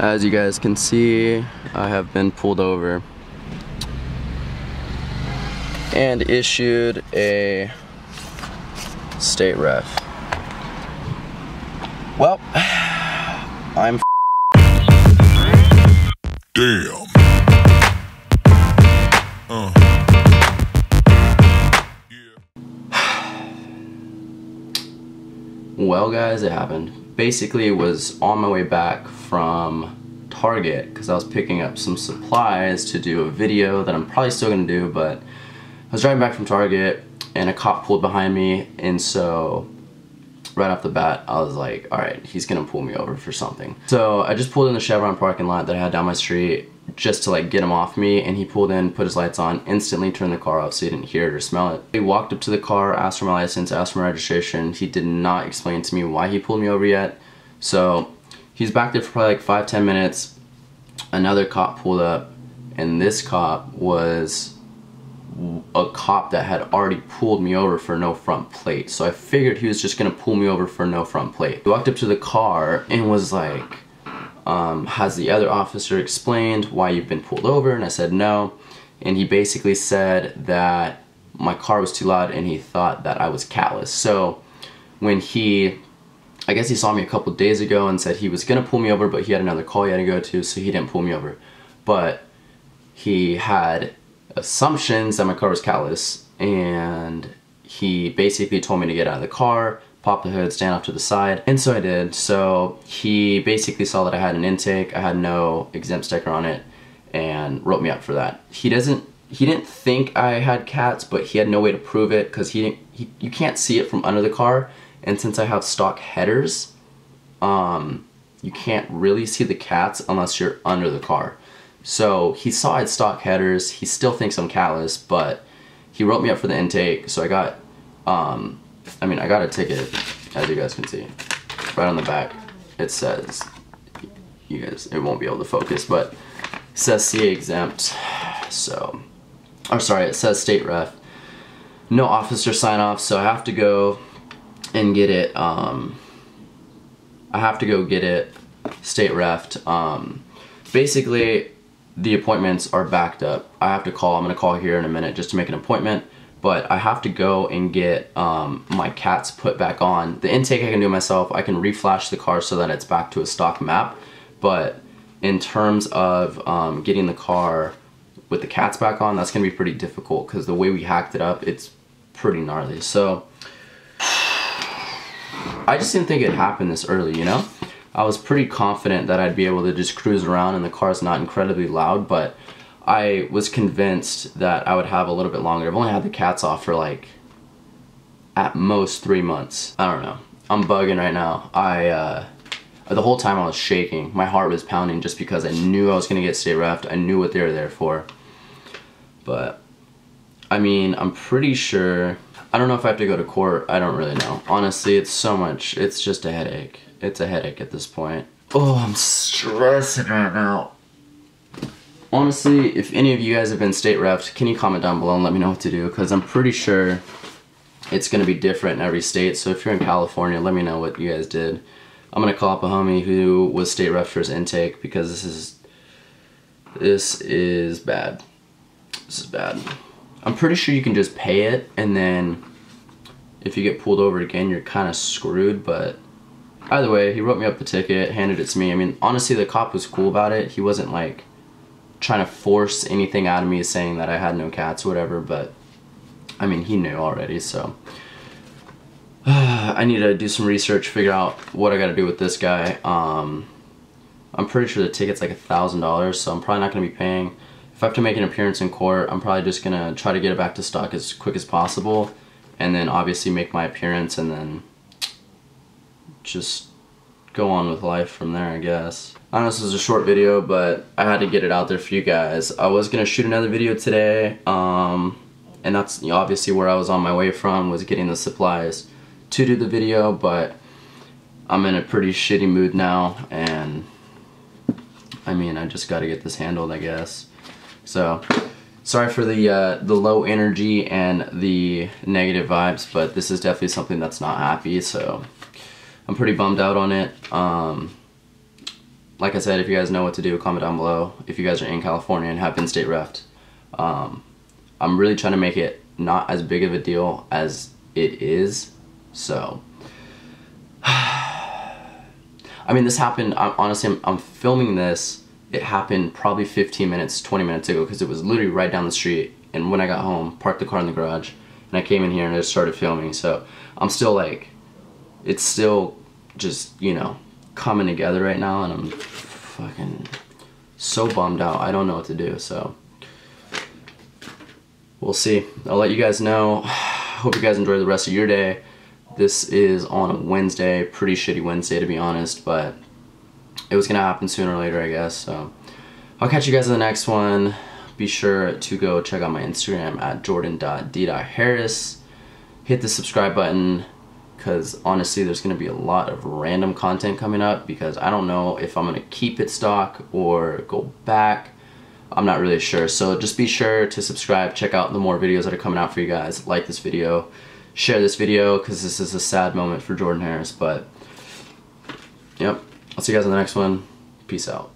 As you guys can see, I have been pulled over and issued a state ref. Well, I'm damn. Yeah. Well guys, it happened. Basically, it was on my way back from Target because I was picking up some supplies to do a video that I'm probably still gonna do, but I was driving back from Target and a cop pulled behind me, and so right off the bat, I was like, all right, he's gonna pull me over for something. So I just pulled in the Chevron parking lot that I had down my street just to like get him off me, and he pulled in, put his lights on, instantly turned the car off so he didn't hear it or smell it. He walked up to the car, asked for my license, asked for my registration. He did not explain to me why he pulled me over yet. So he's back there for probably like 5-10 minutes. Another cop pulled up, and this cop was a cop that had already pulled me over for no front plate. So I figured he was just gonna pull me over for no front plate. He walked up to the car and was like, has the other officer explained why you've been pulled over? And I said no. And he basically said that my car was too loud and he thought that I was callous. So when he, I guess he saw me a couple days ago and said he was gonna pull me over, but he had another call he had to go to, so he didn't pull me over. But he had assumptions that my car was callous, and he basically told me to get out of the car, pop the hood, stand off to the side, and so I did. So he basically saw that I had an intake, I had no exempt sticker on it, and wrote me up for that. He didn't think I had cats, but he had no way to prove it because you can't see it from under the car, and since I have stock headers, you can't really see the cats unless you're under the car. So he saw I had stock headers, he still thinks I'm callous, but he wrote me up for the intake, so I got, I got a ticket, as you guys can see. Right on the back, it says, you guys, it won't be able to focus, but it says CA exempt, so, I'm sorry, it says state ref. No officer sign off, so I have to go and get it, state ref'd. Basically, the appointments are backed up. I have to call, I'm gonna call here in a minute just to make an appointment, but I have to go and get my cats put back on. The intake I can do myself, I can reflash the car so that it's back to a stock map, but in terms of getting the car with the cats back on, that's gonna be pretty difficult because the way we hacked it up, it's pretty gnarly. So, I just didn't think it'd happen this early, you know? I was pretty confident that I'd be able to just cruise around and the car's not incredibly loud, but I was convinced that I would have a little bit longer. I've only had the cats off for like, at most 3 months. I don't know. I'm bugging right now. The whole time I was shaking. My heart was pounding just because I knew I was gonna get state ref'd. I knew what they were there for. But, I mean, I'm pretty sure, I don't know if I have to go to court. I don't really know. Honestly, it's so much, it's just a headache. It's a headache at this point. Oh, I'm stressing right now. Honestly, if any of you guys have been state ref'd, can you comment down below and let me know what to do? Because I'm pretty sure it's going to be different in every state. So if you're in California, let me know what you guys did. I'm going to call up a homie who was state ref'd for his intake because this is bad. This is bad. I'm pretty sure you can just pay it, and then if you get pulled over again, you're kind of screwed, but either way, he wrote me up the ticket, handed it to me. I mean, honestly, the cop was cool about it. He wasn't like trying to force anything out of me saying that I had no cats or whatever, but I mean, he knew already, so. I need to do some research, figure out what I gotta do with this guy. I'm pretty sure the ticket's like $1,000, so I'm probably not gonna be paying. If I have to make an appearance in court, I'm probably just gonna try to get it back to stock as quick as possible, and then obviously make my appearance, and then just go on with life from there, I guess. I know this is a short video, but I had to get it out there for you guys. I was gonna shoot another video today, and that's obviously where I was on my way from, was getting the supplies to do the video, but I'm in a pretty shitty mood now, and I mean, I just gotta get this handled, I guess. So, sorry for the low energy and the negative vibes, but this is definitely something that's not happy, so I'm pretty bummed out on it. Like I said, if you guys know what to do, comment down below if you guys are in California and have been state ref'd. I'm really trying to make it not as big of a deal as it is, so. I mean, this happened, honestly, I'm filming this. It happened probably 15 minutes, 20 minutes ago, because it was literally right down the street. And when I got home, parked the car in the garage, and I came in here and I just started filming. So I'm still like, it's still just, you know, coming together right now, and I'm fucking so bummed out. I don't know what to do, so we'll see. I'll let you guys know. Hope you guys enjoy the rest of your day. This is on a Wednesday, pretty shitty Wednesday to be honest, but it was gonna happen sooner or later, I guess. So I'll catch you guys in the next one. Be sure to go check out my Instagram at jordan.d.harris. Hit the subscribe button, because honestly there's going to be a lot of random content coming up, because I don't know if I'm going to keep it stock or go back. I'm not really sure. So just be sure to subscribe, check out the more videos that are coming out for you guys. Like this video, share this video, because this is a sad moment for Jordan Harris. But yep, I'll see you guys in the next one. Peace out.